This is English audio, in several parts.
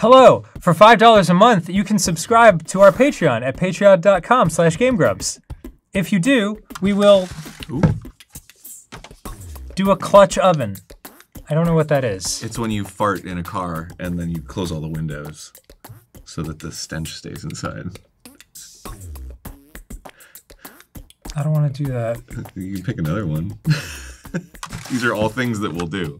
Hello! For $5 a month, you can subscribe to our Patreon at patreon.com/GameGrumps. If you do, we will do a clutch oven. I don't know what that is. It's when you fart in a car and then you close all the windows so that the stench stays inside. I don't want to do that. You can pick another one. These are all things that we'll do.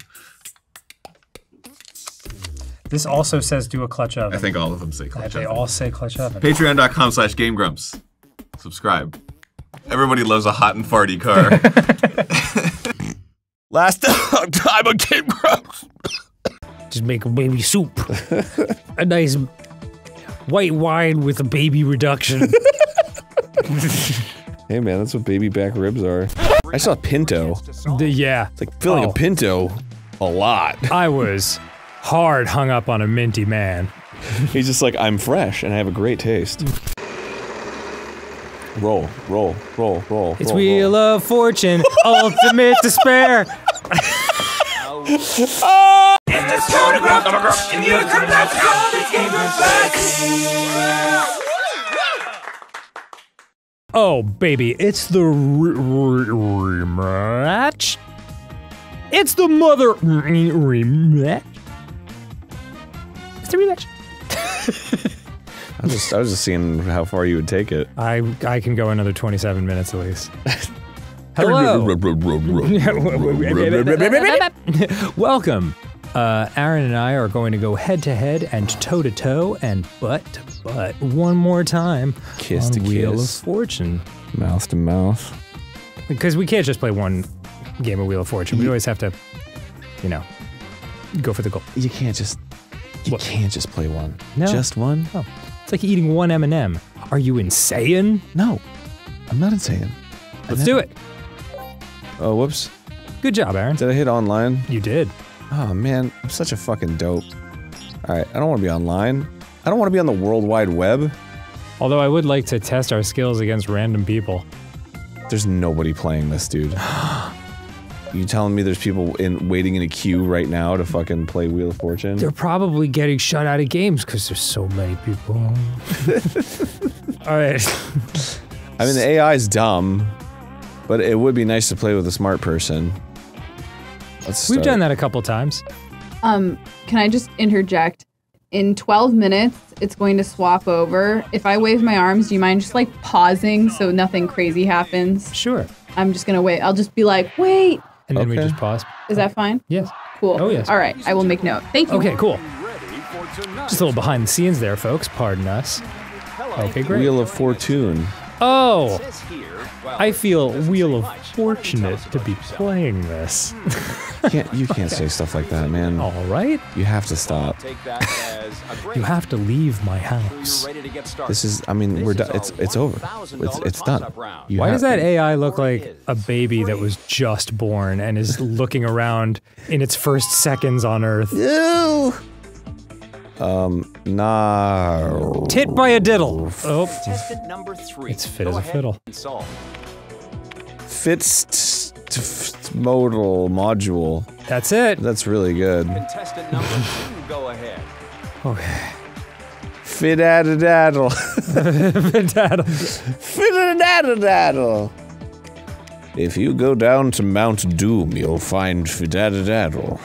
This also says do a clutch oven. I think all of them say clutch oven. They all say clutch oven. Patreon.com/GameGrumps. Subscribe. Everybody loves a hot and farty car. Last time on Game Grumps. Just make a baby soup. A nice white wine with a baby reduction. Hey man, that's what baby back ribs are. I saw pinto. Yeah. It's like filling a pinto a lot. I was hard hung up on a minty man. He's just like, I'm fresh and I have a great taste. Roll, roll, roll, roll. It's roll, Wheel of Fortune, ultimate despair. Oh, baby, it's the rematch. It's the mother rematch. It's the rematch. I was just seeing how far you would take it. I can go another 27 minutes at least. Hello. Welcome. Arin and I are going to go head to head and toe to toe and butt to butt one more time. Kiss to kiss. Wheel of Fortune. Mouth to mouth. Because we can't just play one game of Wheel of Fortune. We always have to, you know, go for the goal. You can't just. You can't just play one. No. Just one? Oh. It's like eating one M&M. Are you insane? No. I'm not insane. Let's do it. Oh, whoops. Good job, Arin. Did I hit online? You did. Oh, man. I'm such a fucking dope. Alright, I don't want to be online. I don't want to be on the World Wide Web. Although I would like to test our skills against random people. There's nobody playing this, dude. You telling me there's people waiting in a queue right now to fucking play Wheel of Fortune? They're probably getting shut out of games because there's so many people. All right. I mean, the AI's dumb, but it would be nice to play with a smart person. Let's start. We've done that a couple times. Can I just interject? In 12 minutes, it's going to swap over. If I wave my arms, do you mind just like pausing so nothing crazy happens? Sure. I'm just gonna wait. I'll just be like, wait. And then we just pause. Is that fine? Yes. Cool. Oh, yes. All right. I will make note. Thank you. Okay, cool. Just a little behind the scenes there, folks. Pardon us. Okay, great. Wheel of Fortune. Oh! I feel Wheel of Fortunate to be playing this. You can't say stuff like that, man. All right. You have to stop. You have to leave my house. This is, I mean, we're done. It's over. It's done. Why does that AI look like a baby that was just born and is looking around in its first seconds on Earth? Ew! Nah. Tit by a diddle. Oh. Contestant number 3. It's fit as a fiddle. Modal module. That's it. That's really good. Contestant number 2, go ahead. Okay. Fit-a-daddle. Fit-a-daddle. If you go down to Mount Doom, you'll find Fit-a-daddle.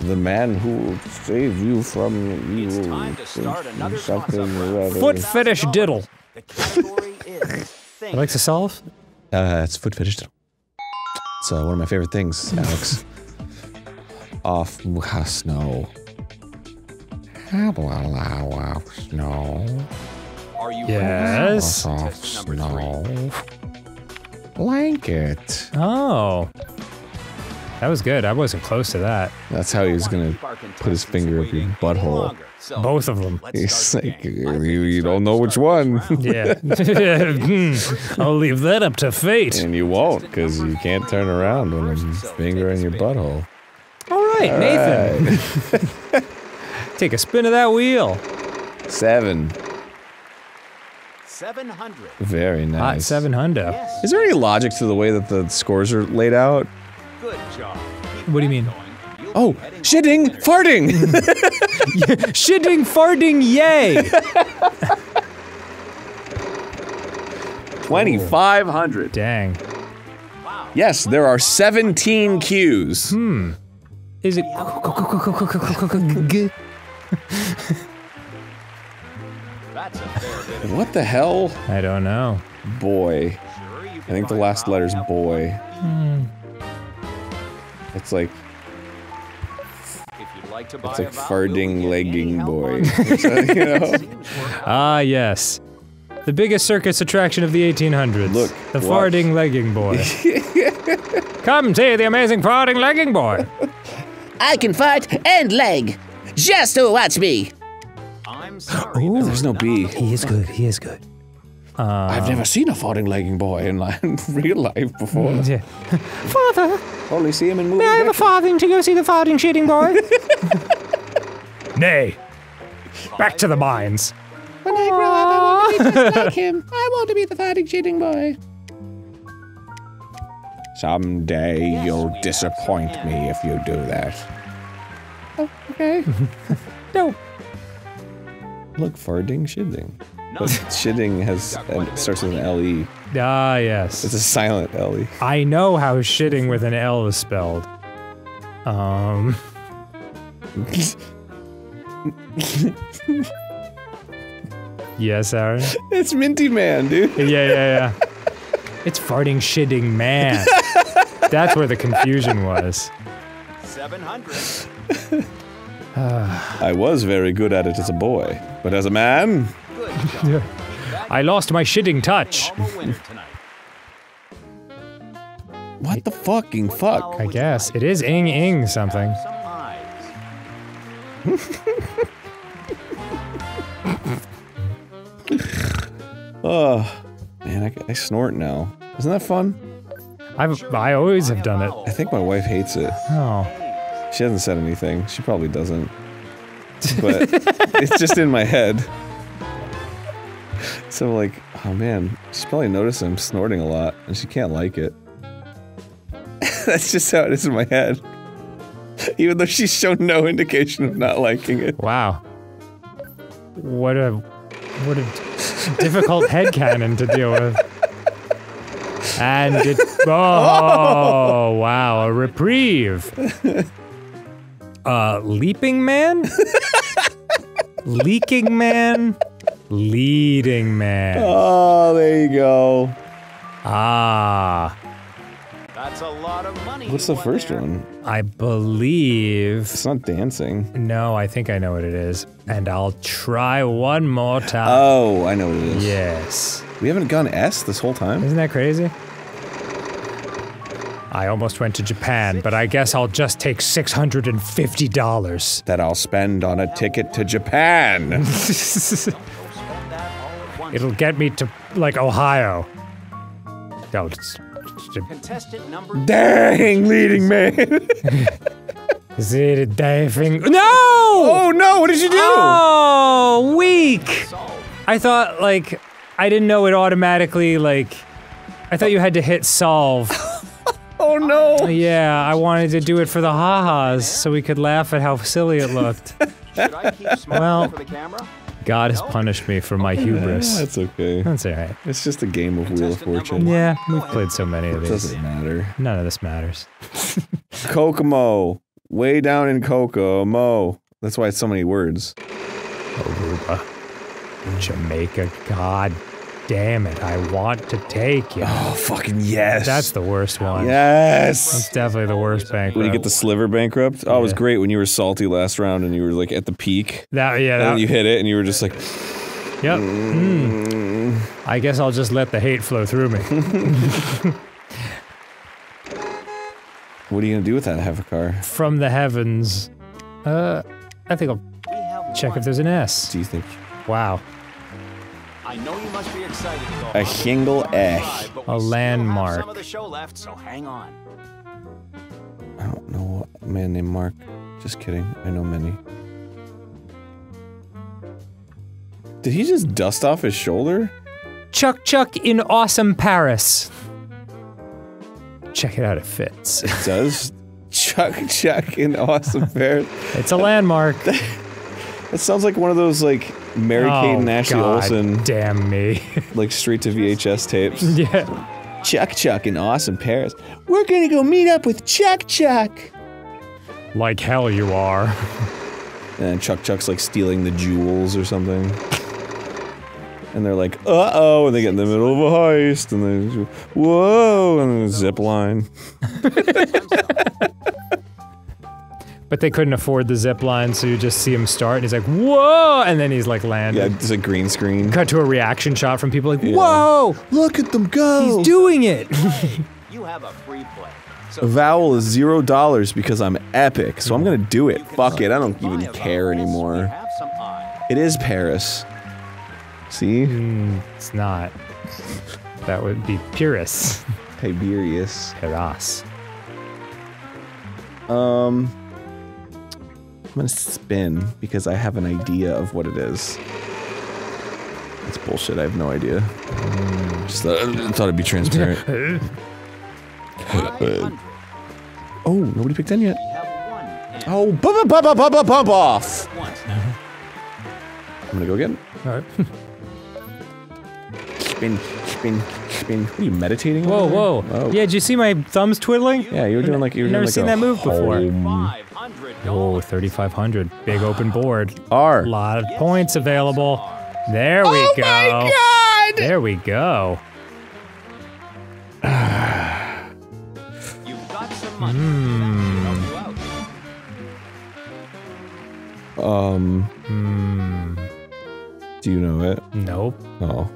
The man who will save you from evil. It's time to start another concept. Foot fetish diddle. The category is things. I'd like to solve? It's foot fetish diddle. It's one of my favorite things, Alex. Off snow. Snow. Are you yes. Off snow. Blanket. Oh. That was good. I wasn't close to that. That's how he was gonna put his finger up your butthole. Both of them. He's like, you don't know which one. Yeah. I'll leave that up to fate. And you won't, because you can't turn around when I'm fingering your butthole. All right, Nathan. Take a spin of that wheel. 7. 700. Very nice. Hot 700. Is there any logic to the way that the scores are laid out? Good job. What do you mean? Oh, shitting, farting! Shitting, farting, yay! 2,500. Dang. Yes, there are 17 Qs. Hmm. Is it? What the hell? I don't know. Boy. I think the last letter's boy. Hmm. It's like. It's like farting legging boy. Ah, yes. The biggest circus attraction of the 1800s. Look, the farting legging boy. Come see the amazing farting legging boy. I can fart and leg. Just to watch me. I'm sorry. Ooh, there's no B. He is good. He is good. I've never seen a farting legging boy in real life before. Yeah. Father. Only see him in movies. May I have a farthing to go see the farting shitting boy? Nay. Back to the mines. When I grow up, I want to be just like him. I want to be the farting shitting boy. Someday you'll disappoint me if you do that. Oh, okay. No. Look, farting shitting. But shitting has starts with an L-E. Ah, yes. It's a silent L-E. I know how shitting with an L is spelled. Yes, Aaron? It's Minty Man, dude. Yeah. It's farting shitting man. That's where the confusion was. 700. I was very good at it as a boy, but as a man... I lost my shitting touch. What the fucking fuck? I guess. It is ing something. Oh, man, I snort now. Isn't that fun? I always have done it. I think my wife hates it. Oh. She hasn't said anything. She probably doesn't. But it's just in my head. So I'm like, oh man, she's probably noticed I'm snorting a lot, and she can't like it. That's just how it is in my head. Even though she's shown no indication of not liking it. Wow. What a difficult headcanon to deal with. And it- oh, wow, a reprieve. Leaping man? Leaking man? Leading man. Oh, there you go. Ah. That's a lot of money. What's the first one? I believe... It's not dancing. No, I think I know what it is. And I'll try one more time. Oh, I know what it is. Yes. We haven't gone S this whole time? Isn't that crazy? I almost went to Japan, but I guess I'll just take $650. That I'll spend on a ticket to Japan. It'll get me to, like, Ohio. No, contestant number dang, leading man! Is it a diving? No! Oh no, what did you do? Oh, weak! I thought, like, I didn't know it automatically, like, I thought you had to hit solve. Oh no! Yeah, I wanted to do it for the ha-has, so we could laugh at how silly it looked. Should I keep smiling for the camera? God has punished me for my hubris. Yeah, that's okay. That's alright. It's just a game of Wheel of Fortune. Yeah, we've played so many of these. It doesn't matter. None of this matters. Kokomo. Way down in Kokomo. That's why it's so many words. Aruba. Jamaica. God damn it. I want to take you. Oh, fucking yes. That's the worst one. Yes. That's definitely the worst bankrupt. When you get the sliver bankrupt? Oh, yeah. It was great when you were salty last round and you were like at the peak. And then you hit it and you were just like... Yep. Mm. I guess I'll just let the hate flow through me. What are you gonna do with that Hevacar? From the heavens. I think I'll check if there's an S. Do you think? Wow. I know you must be excited though. A shingle egg. A landmark. Some of the show left, so hang on. I don't know a man named Mark. Just kidding. I know many. Did he just dust off his shoulder? Chuck in awesome Paris. Check it out, it fits. It does? Chuck in awesome Paris. It's a landmark. It sounds like one of those, like, Mary-Kate and Ashley Olsen. Damn me. Like, straight to VHS tapes. Yeah. Chuck in awesome Paris. We're gonna go meet up with Chuck. Like hell you are. And Chuck's, like, stealing the jewels or something. And they're like, uh-oh, and they get in the middle of a heist, and they, whoa, and then zip line. But they couldn't afford the zip line, so you just see him start, and he's like, whoa, and then he's like landing. Yeah, it's a green screen. Cut to a reaction shot from people like, whoa, look at them go. He's doing it. You have a free play. So a vowel is $0 because I'm epic, so I'm gonna do it. Fuck it, I don't even care anymore. It is Paris. See? It's not. That would be Pyrrhus. Tiberius. Paras. I'm gonna spin, because I have an idea of what it is. It's bullshit, I have no idea. Just thought it'd be transparent. Oh, nobody picked in yet. Oh, bump off! I'm gonna go again. Alright. Spin. What are you meditating? Whoa, whoa. Oh. Yeah, did you see my thumbs twiddling? Yeah, you were doing like you were doing like a never seen that move before. Oh, 3,500. Big open board. A lot of points available. There we go. Oh my god! There we go. You've got some money. Do you know it? Nope. Oh.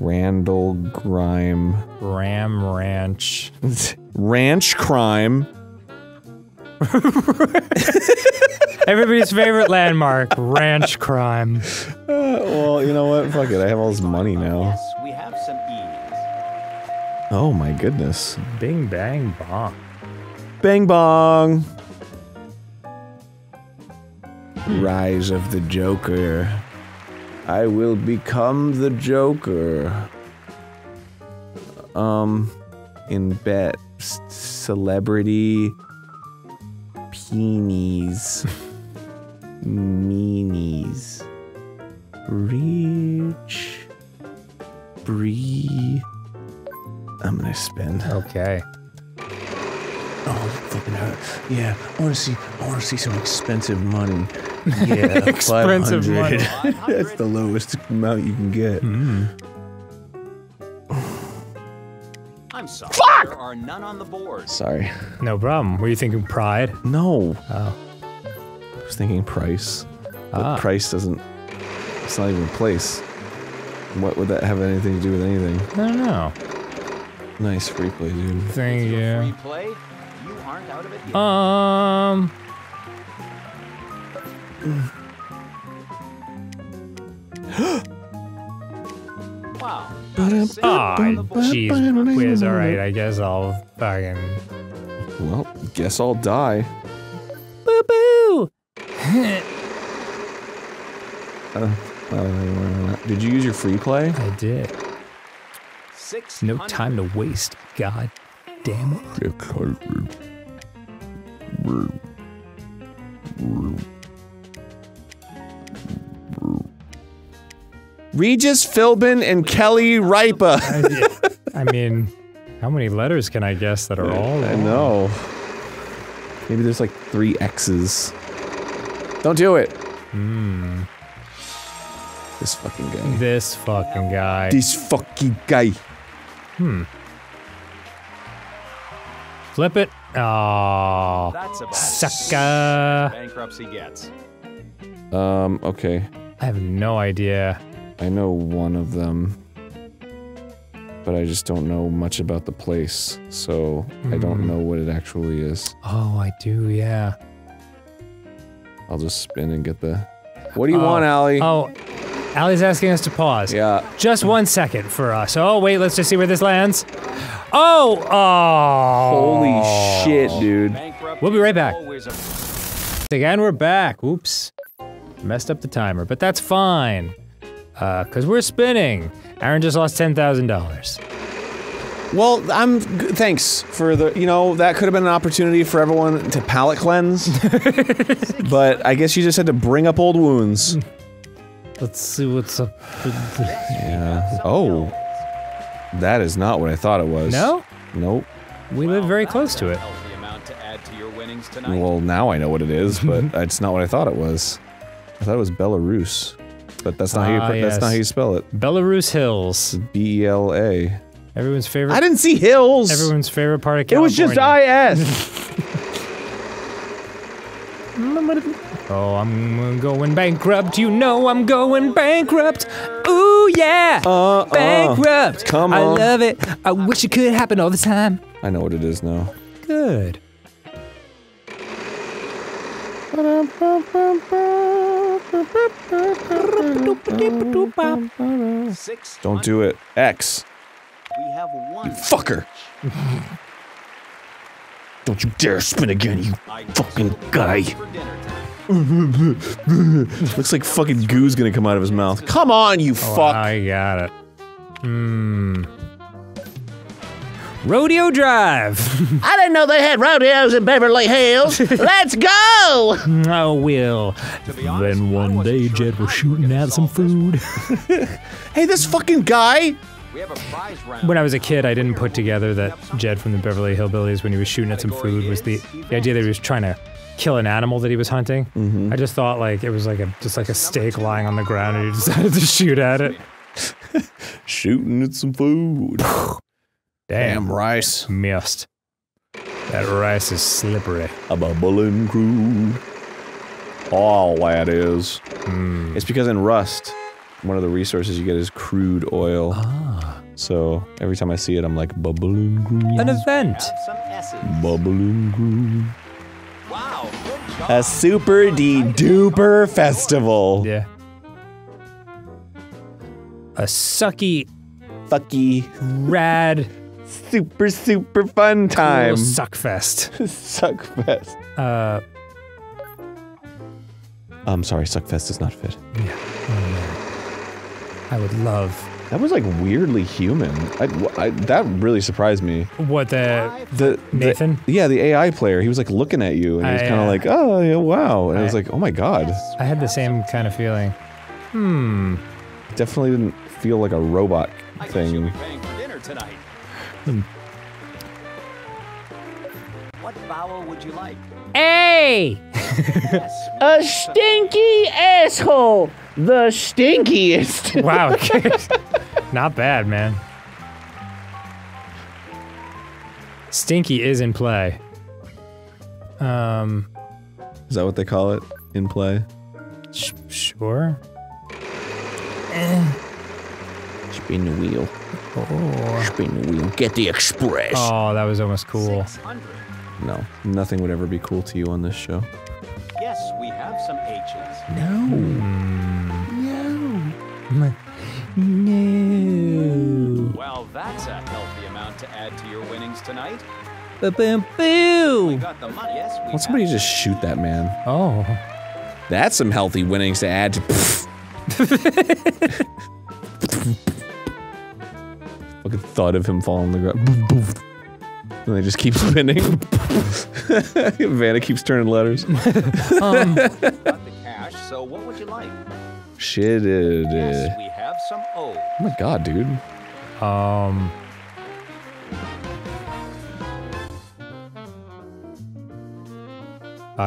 Randall Grime. Ram Ranch. Ranch Crime. Everybody's favorite landmark, Ranch Crime. Well, you know what? Fuck it. I have all this money now. Yes, we have some ease. Oh my goodness. Bing bang bong. Bang bong. Rise of the Joker. I will become the Joker. In bet. Celebrity. Peenies. Meanies. Reach. Bree. I'm gonna spin. Okay. Oh, fucking hurt. Yeah, I wanna see some expensive money. Yeah, expensive money. That's the lowest amount you can get. I'm sorry. Fuck! There are none on the board. Sorry. No problem. Were you thinking pride? No. Oh. I was thinking price. But price doesn't... It's not even a place. What would that have anything to do with anything? I don't know. Nice free play, dude. Thank you. Free play? You aren't out of it yet. Wow. Oh, jeez. Quiz, alright, I guess I'll fucking... Well, guess I'll die. Boo-boo! Did you use your free play? I did. No time to waste, god damn it. Regis Philbin and Kelly Ripa. I mean, how many letters can I guess that are all? I know. Maybe there's like 3 X's. Don't do it. This fucking guy. This fucking guy. This fucking guy. Flip it. Oh, that's about sucker. Bankruptcy gets. Okay. I have no idea. I know one of them, but I just don't know much about the place, so I don't know what it actually is. Oh, I do, yeah. I'll just spin and get the... What do you want, Allie? Oh, Allie's asking us to pause. Yeah. Just 1 second for us. Oh, wait, let's just see where this lands. Oh! Oh! Holy shit, dude. We'll be right back. Again, we're back. Oops. Messed up the timer, but that's fine. Cause we're spinning. Arin just lost $10,000. Well, thanks for the, you know, that could have been an opportunity for everyone to palate cleanse. But I guess you just had to bring up old wounds. Let's see what's up. Yeah. Oh. That is not what I thought it was. No? Nope. We live very close to it. Well, now I know what it is, but it's not what I thought it was. I thought it was Belarus. But that's not how you, that's not how you spell it. Belarus Hills. B-E-L-A. Everyone's favorite- I didn't see hills! Everyone's favorite part of California. It was just I-S! Oh, I'm going bankrupt, you know I'm going bankrupt! Ooh, yeah! Bankrupt! Come on! I love it! I wish it could happen all the time! I know what it is now. Good. Don't do it. X. We have one. You fucker! Don't you dare spin again, you fucking guy! Looks like fucking goo's gonna come out of his mouth. Come on, you fuck! I got it. Hmm. Rodeo Drive! I didn't know they had rodeos in Beverly Hills! Let's go! Oh, Will. Then one day, Jed was shooting out some food. Hey, this fucking guy! When I was a kid, I didn't put together that Jed from the Beverly Hillbillies, when he was shooting at some food, was the idea that he was trying to kill an animal that he was hunting. Mm-hmm. I just thought, like, it was like a steak lying on the ground, and he decided to shoot at it. Shooting at some food. Damn rice. Missed. That rice is slippery. A bubbling crude. All that is. Mm. It's because in Rust, one of the resources you get is crude oil. Ah. So every time I see it, I'm like, bubbling green. An event! Bubbling green. Wow, good job. A super de-duper festival. Yeah. A sucky, fucky, rad, super fun time. Cool suckfest. Suckfest. I'm sorry, suckfest does not fit. Yeah. I would love. That was like weirdly human. That really surprised me. What the Nathan? Yeah, the AI player. He was like looking at you, and he was kind of like, oh yeah, wow, and I was like, oh my god. I had the same kind of feeling. Hmm. Definitely didn't feel like a robot thing. You'll be paying for dinner tonight. What vowel would you like? A. A stinky asshole. The stinkiest. Wow. Not bad, man. Stinky is in play. Is that what they call it? In play? Sure. Spin the wheel. Oh. Spin the wheel. Get the express. Oh, that was almost cool. 600. No. Nothing would ever be cool to you on this show. Yes, we have some H's. No. No. No. Well, that's a healthy amount to add to your winnings tonight. Ba-bam-boo! We got the money. Yes, we somebody just shoot that man. Oh. That's some healthy winnings to add to- Fucking thought of him falling on the ground. And they just keep spinning. Vanna keeps turning letters. Got the cash, so what would you like? Shit. Yes, we have some O's. Oh my god, dude. I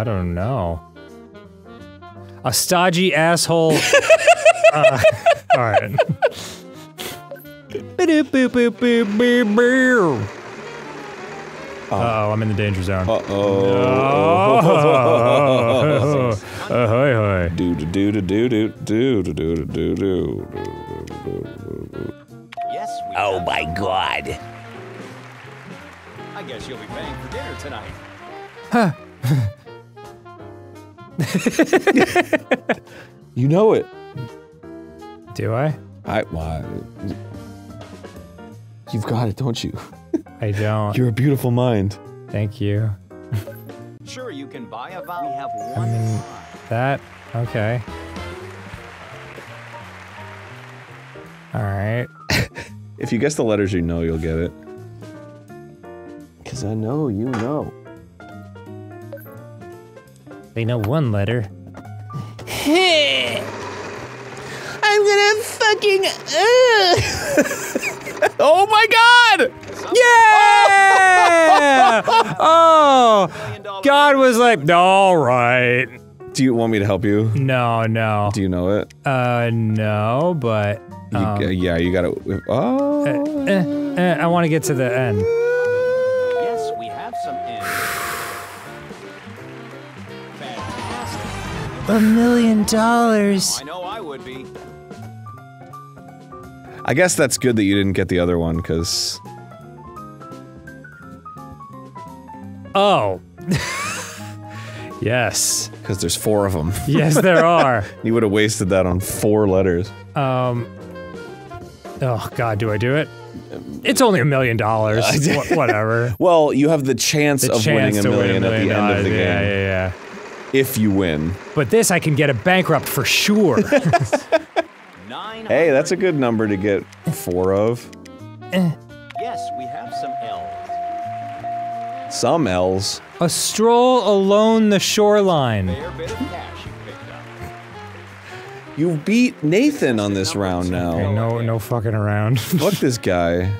don't know. A stodgy asshole. Alright. Uh-oh, I'm in the danger zone. Uh-oh. Oh. Hi, hi. Do-do-do-do-do-do-do-do-do-do-do. Yes, we oh my god. I guess you'll be paying for dinner tonight. Huh. You know it. Do I? You've got it, don't you? I don't. You're a beautiful mind. Thank you. Sure, you can buy a vowel. We have one. I mean, that. Okay. All right. If you guess the letters, you know you'll get it. kids, I know you know. They know one letter. I'm gonna fucking... Oh my god! Yeah! Oh! God was like, alright. Do you want me to help you? No, no. Do you know it? No, but... yeah, you gotta... Oh! I want to get to the end. Yes, we have some end. Fantastic. $1 million. I know I would be. I guess that's good that you didn't get the other one, because... Oh. Yes. Because there's 4 of them. Yes, there are. You would have wasted that on 4 letters. Oh god, do I do it? It's only $1 million. Whatever. Well, you have the chance of winning a million at the end of the game. Yeah, yeah, yeah. If you win. But this I can get a bankrupt for sure. Hey, that's a good number to get 4 of. Yes, we have some L's. Some L's. A stroll alone the shoreline. Fair bit of cash you picked up. You beat Nathan on this round now. Okay, no fucking around. Fuck this guy.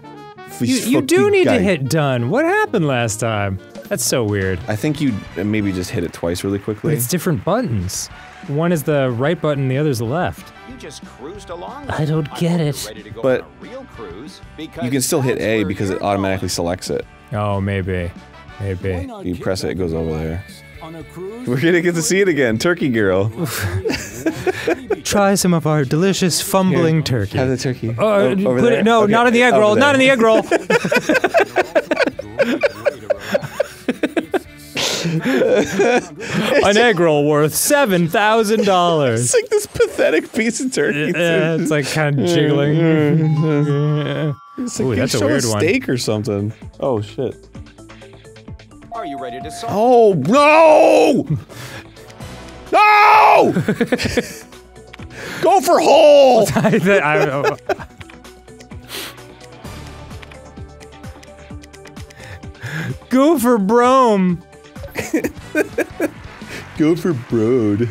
You do need to hit done. What happened last time? That's so weird. I think you maybe just hit it twice really quickly. But it's different buttons. One is the right button, the other's the left. You just cruised along. I don't get it. But you can still hit A because it automatically selects it. Oh, maybe. Maybe. You press it, it goes over there. We're gonna get to see it again, Turkey Girl. Try some of our delicious fumbling turkey. Have the turkey. Over there? No, okay. Not in the egg roll, not in the egg roll! An egg roll worth $7,000. It's like this pathetic piece of turkey. Yeah, it's like kind of jiggling. It's like, ooh, that's a weird one. Steak or something. Oh shit. Are you ready to solve? Oh no! No! Go for hole. Go for brome. Go for brode.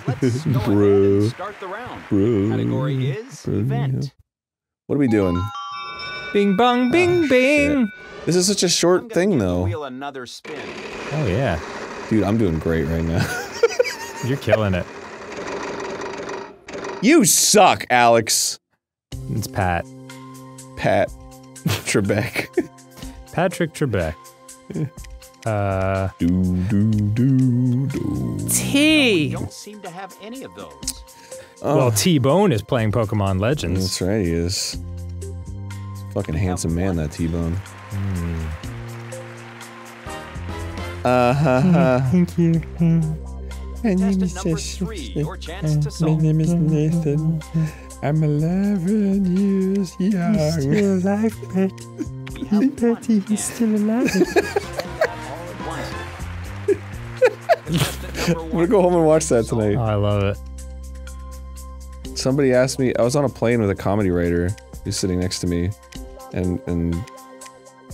Bro. Start the round. Bro. Category is event. What are we doing? Bing bong bing bing. Shit. This is such a short thing though. Wheel another spin. Oh yeah. Dude, I'm doing great right now. You're killing it. You suck, Alex. It's Pat. Pat Trebek. Patrick Trebek. Yeah. T. We don't seem to have any of those. Oh. Well, T-Bone is playing Pokemon Legends. That's right, he is. Fucking handsome man, that T-Bone. Mm. Thank you. My name is Nathan. I'm 11 years young. He's still alive, Petty. Petty, he's still alive. I'm gonna go home and watch that tonight. Oh, I love it. Somebody asked me, I was on a plane with a comedy writer who's sitting next to me, and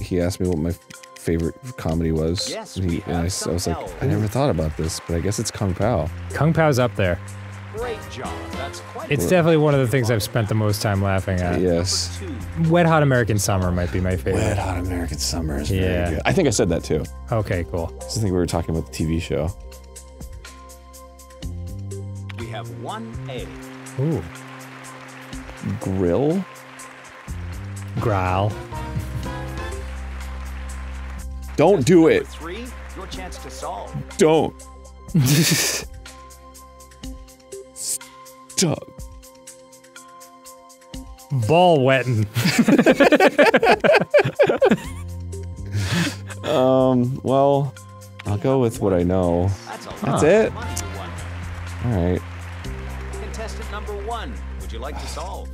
he asked me what my favorite comedy was. Yes, and I was like, I never thought about this, but I guess it's Kung Pao. Kung Pao's up there. Great job. That's quite it's definitely one of the things I've spent the most time laughing at. Yes. Wet Hot American Summer might be my favorite. Wet Hot American Summer is very good. I think I said that too. Okay, cool. I think we were talking about the TV show. We have 1 A. Ooh. Grill? Growl. Don't do it! 3, your chance to solve. Don't! Stop. Ball wetting. Well, I'll go with what I know. That's it. All right. Contestant number 1, would you like to solve?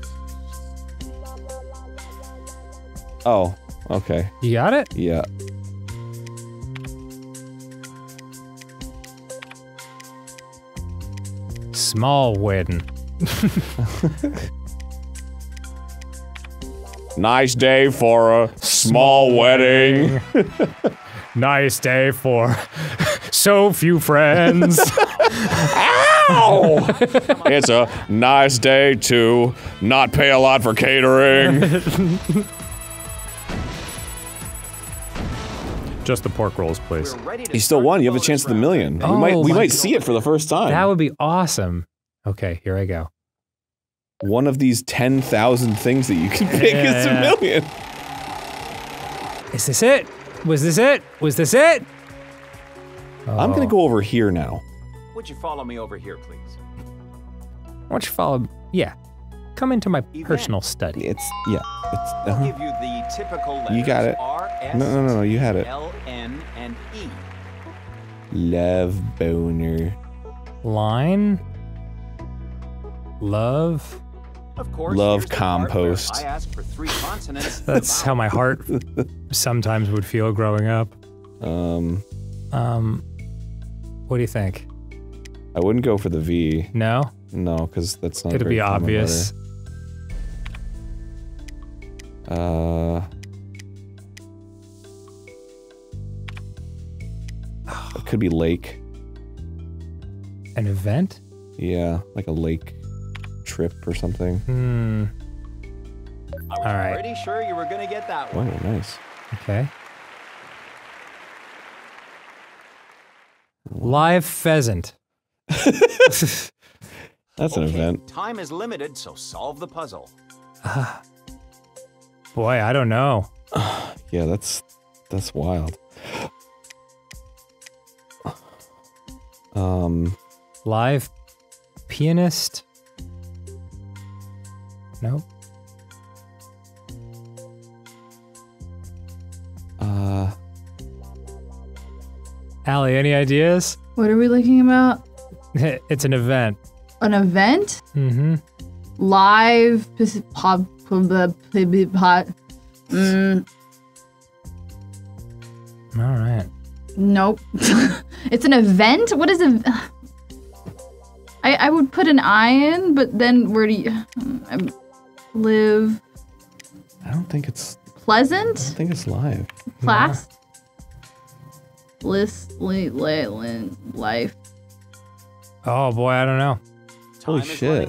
Oh, okay. You got it? Yeah. Small wedding. Nice day for a small wedding. Nice day for so few friends. Ow! It's a nice day to not pay a lot for catering. Just the pork rolls, please. You still won. You have a chance at the million. Oh, we might see it for the first time. That would be awesome. Okay, here I go. One of these 10,000 things that you can pick is a million. Is this it? Was this it? Was this it? Oh. I'm gonna go over here now. Would you follow me over here, please? Won't you follow me? Yeah. Come into my personal study. It's, I'll give you the typical letters. You got it. No, you had it. L, N, and E. Love boner. Line. Love. Of course, love compost. I asked for three consonants. That's how my heart sometimes would feel growing up. What do you think? I wouldn't go for the V. No? No, because that's not. It'd be obvious. It could be lake. An event? Yeah, like a lake trip or something. Hmm. I was pretty sure you were gonna get that one. Oh, nice. Okay. Live pheasant. That's an event. Time is limited, so solve the puzzle. Boy, I don't know. Yeah, that's wild. Live pianist. No. Allie, any ideas? What are we looking about? It's an event. An event? Mm-hmm. Live All right. Nope. It's an event? What is it? I would put an I in, but then where do you live? I don't think it's pleasant. I don't think it's live. Class. No. Life. Oh boy, I don't know. Holy shit.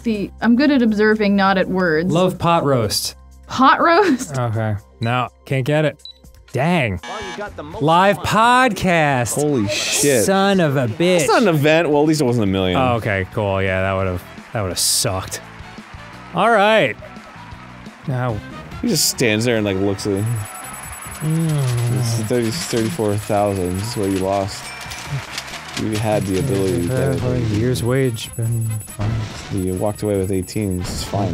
See, I'm good at observing, not at words. Love pot roast. Pot roast? Okay. No, can't get it. Dang. Live podcast. Holy shit. Son of a bitch. It's not an event. Well, at least it wasn't a million. Oh, okay, cool. Yeah, that would have sucked. All right. Now he just stands there and like looks at it. This is 34,000. This is what you lost. You had the ability to get it. Year's wage. Been fine. You walked away with 18. It's fine.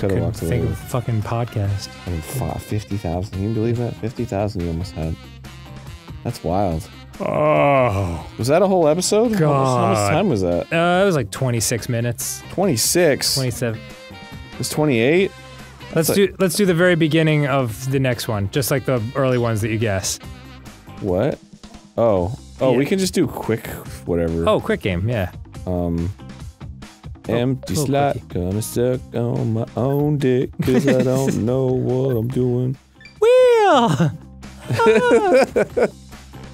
Could have walked away. Think of fucking podcast. I mean, 50,000. Can you believe that? 50,000 you almost had. That's wild. Oh. Was that a whole episode? God. How much time was that? It was like 26 minutes. 26? 27. It was 28? Let's do the very beginning of the next one. Just like the early ones that you guess. What? Oh. Oh, yeah. We can just do quick whatever. Oh, quick game, yeah. Empty slot, gonna suck on my own dick, cause I don't know what I'm doing. Wheel!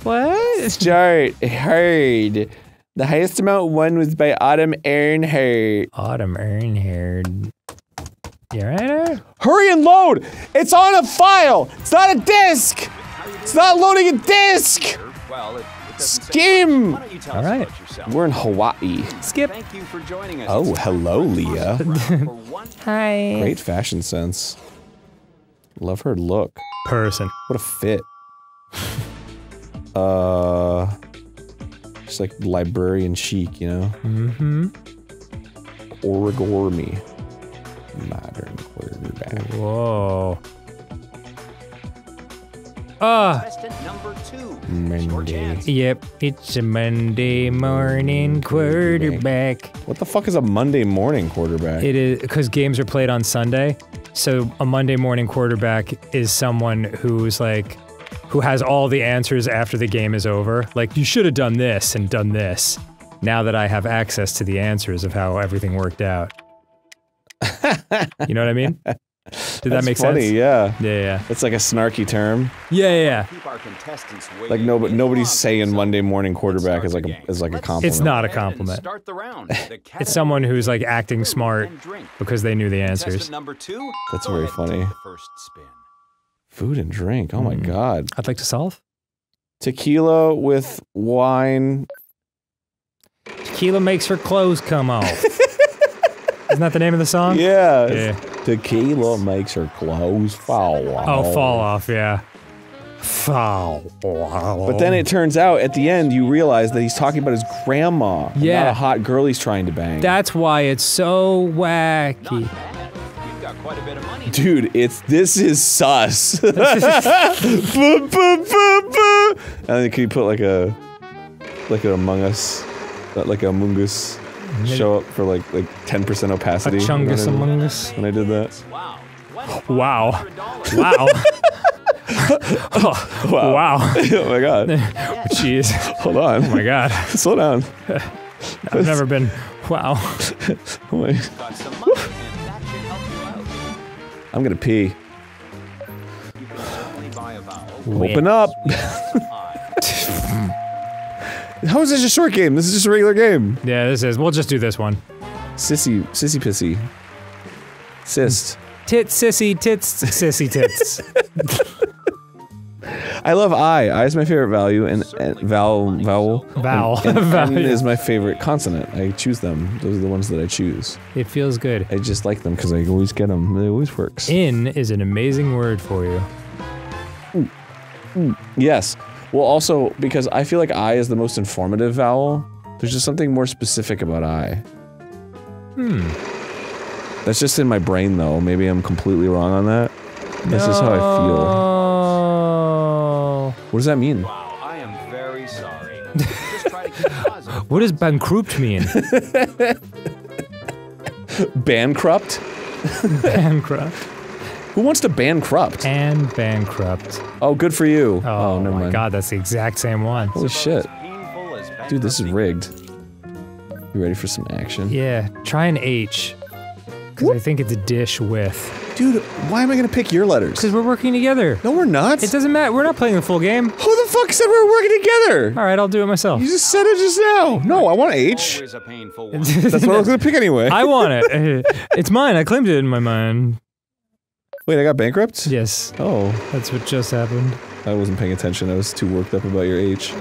What? Start, hard. The highest amount won was by Autumn Earnhardt. Autumn Earnhardt. You alright? Hurry and load! It's on a file! It's not a disk! It's not loading a disk! Well, skim! All right. We're in Hawaii. Skip. Thank you for joining us. Oh, hello, Leah. Hi. Great fashion sense. Love her look. Person. What a fit. Just like librarian chic, you know? Mm-hmm. Origami. Modern quarterback. Whoa. Monday. Yep, it's a Monday morning quarterback. What the fuck is a Monday morning quarterback? It is, because games are played on Sunday, so a Monday morning quarterback is someone who's like, who has all the answers after the game is over. Like, you should have done this and done this. Now that I have access to the answers of how everything worked out. You know what I mean? Did that make sense? Yeah. Yeah. It's like a snarky term. Yeah. Like nobody's saying Monday morning quarterback is like a compliment. It's not a compliment. Start the round. It's someone who's like acting smart because they knew the answers. That's very funny. Food and drink. Oh my god. I'd like to solve. Tequila with wine. Tequila makes her clothes come off. Isn't that the name of the song? Yeah. Tequila makes her clothes fall off. Oh, fall off, yeah. Fall off. But then it turns out, at the end, you realize that he's talking about his grandma. Yeah. Not a hot girl he's trying to bang. That's why it's so wacky. Dude, this is sus. And then can you put like a... like an Among Us. Like a Among Us. Show up for like 10% opacity. A chungus Among Us. When I did that. Wow. Oh, wow. Oh my god. Jeez. Hold on. Oh my god. Slow down. I've never been. Wow. I'm gonna pee. Open up. How is this a short game? This is just a regular game. Yeah, this is. We'll just do this one. Sissy pissy. Sist. Tits, sissy, tits, sissy tits. I love I. I is my favorite value, and vowel. Vowel. And is my favorite consonant. I choose them. Those are the ones that I choose. It feels good. I just like them because I always get them. It always works. In is an amazing word for you. Yes. Well, also, because I feel like I is the most informative vowel, there's just something more specific about I. That's just in my brain, though. Maybe I'm completely wrong on that. That's just how I feel. What does that mean? Wow, I am very sorry. Just try to keep positive. What does bankrupt mean? Bankrupt? Bankrupt. Who wants to bankrupt? And bankrupt. Oh, good for you. Oh, never mind. God, that's the exact same one. Holy shit. Dude, this is rigged. You ready for some action? Yeah, try an H. Because I think it's a dish with. Dude, why am I gonna pick your letters? Because we're working together. No, we're not. It doesn't matter, we're not playing the full game. Who the fuck said we're working together? Alright, I'll do it myself. You just said it just now. No, I want an H. That's what I was gonna pick anyway. I want it. It's mine, I claimed it in my mind. Wait, I got bankrupt? Yes. Oh. That's what just happened. I wasn't paying attention, I was too worked up about your H.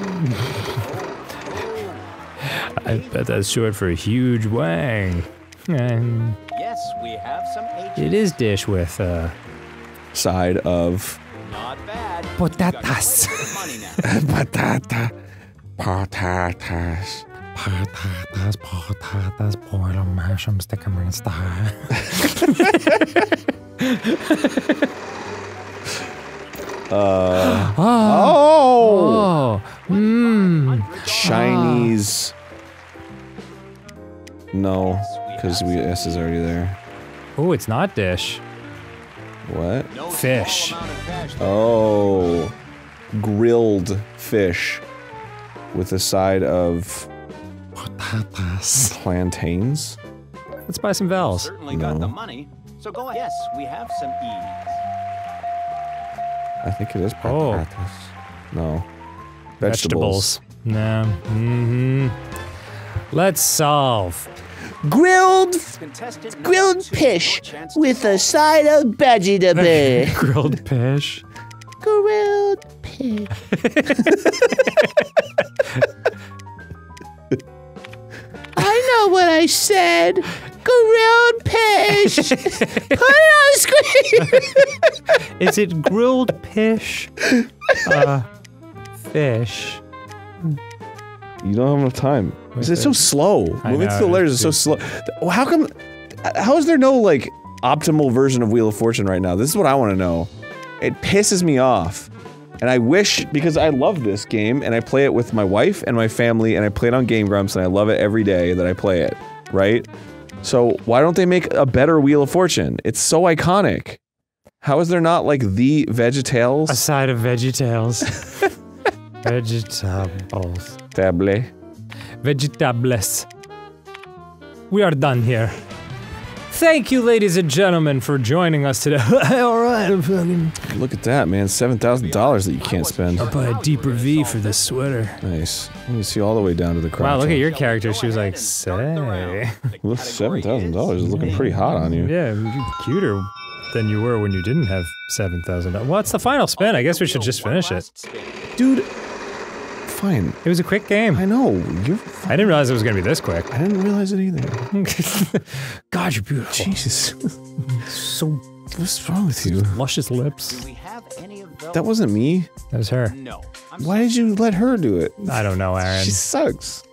I bet that's short for a huge wang. Yes, we have some H. It is dish with side of... Not bad. Potatas. Potatas. Potatas, boil them, mash them, stick them in the Chinese. No, because we S is already there. Oh, it's not dish. What? Fish. Oh, grilled fish with a side of plantains. Let's buy some vowels. Certainly got the money. So go ahead. Yes, we have some E's. I think it is patatas. No. Vegetables. No. Let's solve. Grilled fish with a side of vegetables. Grilled fish. Grilled fish. I know what I said. Grilled fish! Put it on screen! Is it grilled fish? Fish. You don't have enough time. Is it so slow? Moving through the letters is so slow. How come... how is there no, like, optimal version of Wheel of Fortune right now? This is what I want to know. It pisses me off. And I wish, because I love this game, and I play it with my wife and my family, and I play it on GameGrumps, and I love it every day that I play it. Right? So, why don't they make a better Wheel of Fortune? It's so iconic. How is there not, like, the Veggie Tales? A side of Veggie Tales. Vegetables. Table. Vegetables. We are done here. Thank you, ladies and gentlemen, for joining us today. Alright, I'm fucking... Look at that, man. $7,000 that you can't spend. I'll buy a deeper V for this sweater. Nice. Let me see all the way down to the crotch. Wow, look at your character. She was like, say... Well, $7,000 is looking pretty hot on you. Yeah, you're cuter than you were when you didn't have $7,000. Well, it's the final spin. I guess we should just finish it. Dude... Fine. It was a quick game. I know. I didn't realize it was gonna be this quick. I didn't realize it either. God, you're beautiful. Jesus. So... What's wrong with you? Luscious lips. Do we have any of those? That wasn't me. That was her. No. Why did you let her do it? I don't know, Arin. She sucks.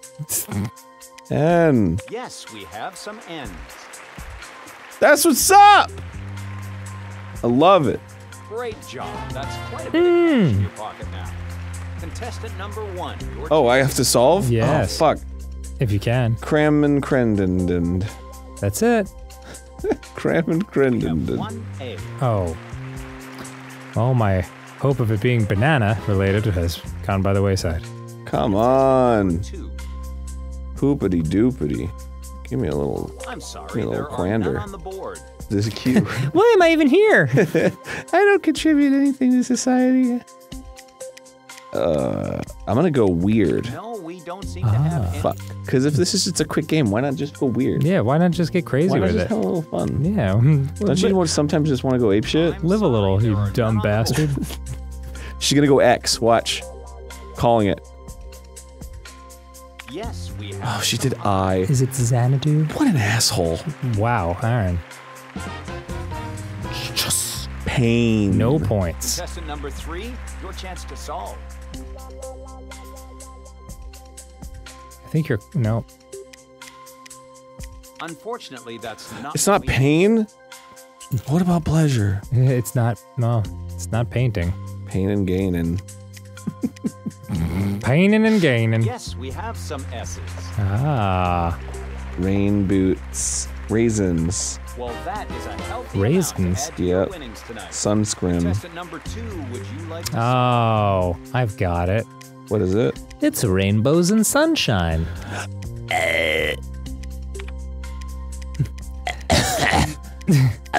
And... Yes, we have some ends. That's what's up! I love it. Great job. That's quite a bit of cash in your pocket now. Contestant number one. Oh, I have to solve? Yes. Oh, fuck. If you can. Cram and crendendend. That's it. Cram and crendendend. Oh. Oh, my hope of it being banana related has gone by the wayside. Come on. Hoopity doopity. Give me a little. I'm sorry. Give me a little crander. On the board. This is cute. Why am I even here? I don't contribute anything to society. I'm gonna go weird. No, we don't seem to have fuck. Because if this is just a quick game, why not just go weird? Yeah, why not just get crazy with it? Why not just have a little fun? Yeah. Don't you sometimes just want to go apeshit? Live a little, you dumb bastard. She's gonna go X. Watch. Calling it. Yes, we have. Oh, she did I. Is it Xanadu? What an asshole. Wow, Arin. Just pain. No points. Contestant number three, your chance to solve. I think you're no. Unfortunately, that's not. It's not pain. What about pleasure? It's not. No, it's not painting. Pain and gainin'. Painin' and gainin'. Yes, we have some S's. Ah. Rain boots, raisins. Well, that is a healthy raisins. Yep. Sunscreen. Contestant number two, would you like to I've got it. What is it? It's rainbows and sunshine. I'm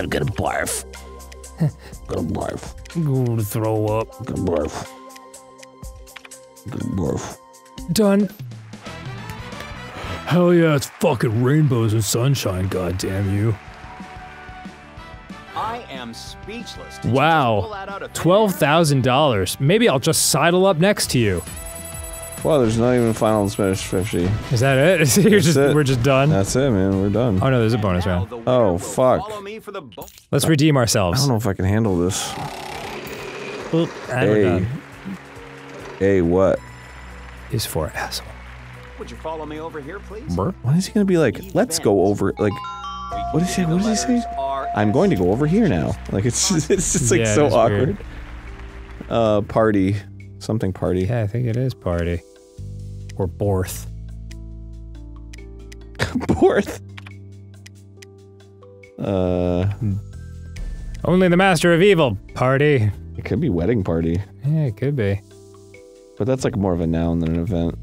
gonna barf. Gonna barf. Gonna throw up. Gonna barf. Gonna barf. Done. Hell yeah, it's fucking rainbows and sunshine, goddamn you. I am speechless. Wow. $12,000. Maybe I'll just sidle up next to you. Well, there's not even a final Spanish 50. Is that it? We're just done? That's it, man. We're done. Oh, no, there's a bonus round. Oh, fuck. Let's redeem ourselves. I don't know if I can handle this. Oop, we're done. Hey, what? Is for asshole. Would you follow me over here, please? Why is he gonna be like, let's go over, like... What is he? What does he say? I'm going to go over here now. Like it's just like so awkward. Weird. Party, something party. Yeah, I think it is party, or borth. Borth. Only the master of evil. Party. It could be wedding party. Yeah, it could be. But that's like more of a noun than an event.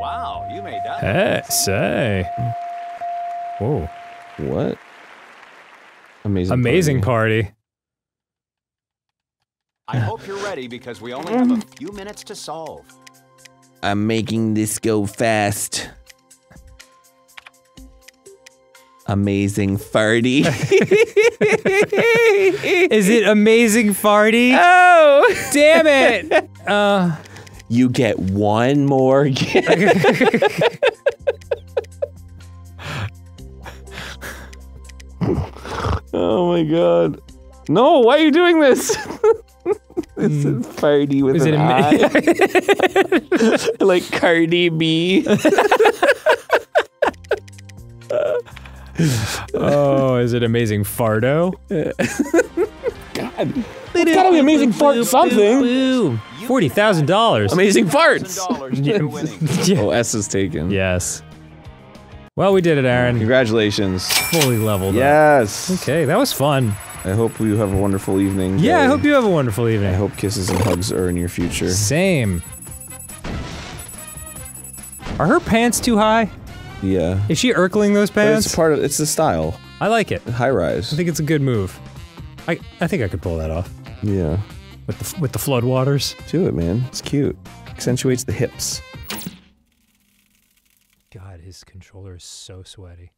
Wow, you made that. Hey, say. Whoa. What? Amazing. Amazing party. I hope you're ready because we only have a few minutes to solve. I'm making this go fast. Amazing farty. Is it amazing farty? Oh! Damn it! You get one more game. Oh my god. No, why are you doing this? It's a party with an I. Like Cardi B. Oh, is it amazing fardo? God. It's gotta be amazing fart something. $40,000. Amazing farts. Yeah. Oh, S is taken. Yes. Well, we did it, Arin. Congratulations. Fully leveled up. Yes! Okay, that was fun. I hope you have a wonderful evening. Yeah, I hope you have a wonderful evening. I hope kisses and hugs are in your future. Same. Are her pants too high? Yeah. Is she Urkeling those pants? But it's part of- it's the style. I like it. High rise. I think it's a good move. I think I could pull that off. Yeah. With the floodwaters. Do it, man. It's cute. Accentuates the hips. God, his controller is so sweaty.